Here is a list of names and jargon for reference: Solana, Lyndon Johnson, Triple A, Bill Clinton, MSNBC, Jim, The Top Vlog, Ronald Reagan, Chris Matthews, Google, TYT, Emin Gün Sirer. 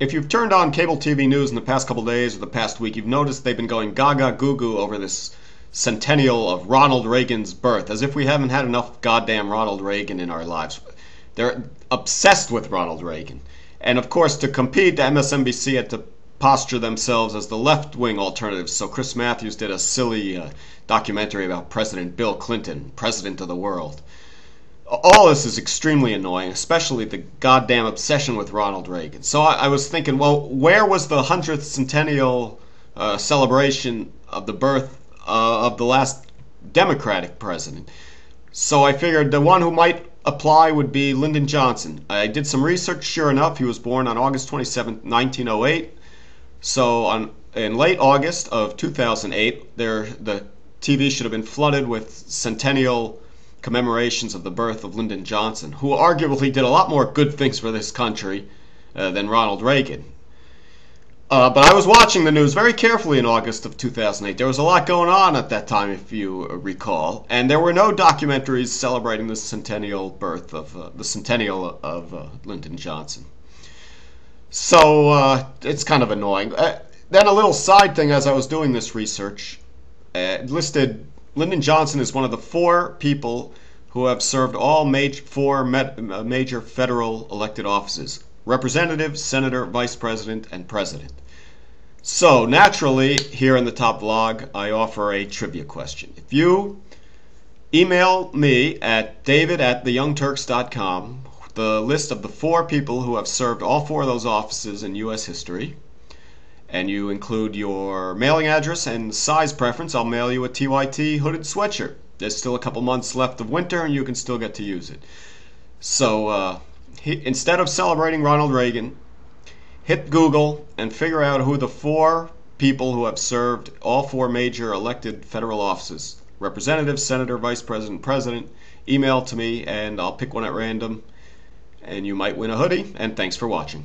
If you've turned on cable TV news in the past couple days or the past week, you've noticed they've been going gaga goo goo over this centennial of Ronald Reagan's birth, as if we haven't had enough goddamn Ronald Reagan in our lives. They're obsessed with Ronald Reagan. And of course, to compete, MSNBC had to posture themselves as the left-wing alternatives. So Chris Matthews did a silly documentary about President Bill Clinton, president of the world. All this is extremely annoying, especially the goddamn obsession with Ronald Reagan. So I was thinking, well, where was the 100th centennial celebration of the birth of the last Democratic president? So I figured the one who might apply would be Lyndon Johnson. I did some research. Sure enough, he was born on August 27, 1908. So in late August of 2008, the TV should have been flooded with centennial commemorations of the birth of Lyndon Johnson, who arguably did a lot more good things for this country than Ronald Reagan. But I was watching the news very carefully in August of 2008. There was a lot going on at that time, if you recall, and there were no documentaries celebrating the centennial birth of Lyndon Johnson. So it's kind of annoying. Then a little side thing, as I was doing this research, listed Lyndon Johnson is one of the four people who have served all four major federal elected offices: representative, senator, vice president, and president. So naturally, here in the top vlog, I offer a trivia question. If you email me at david@theyoungturks.com the list of the four people who have served all four of those offices in U.S. history, and you include your mailing address and size preference, I'll mail you a TYT hooded sweatshirt. There's still a couple months left of winter, and you can still get to use it. So instead of celebrating Ronald Reagan, hit Google and figure out who the four people who have served all four major elected federal offices: representative, senator, vice president, president. Email to me, and I'll pick one at random, and you might win a hoodie. And thanks for watching.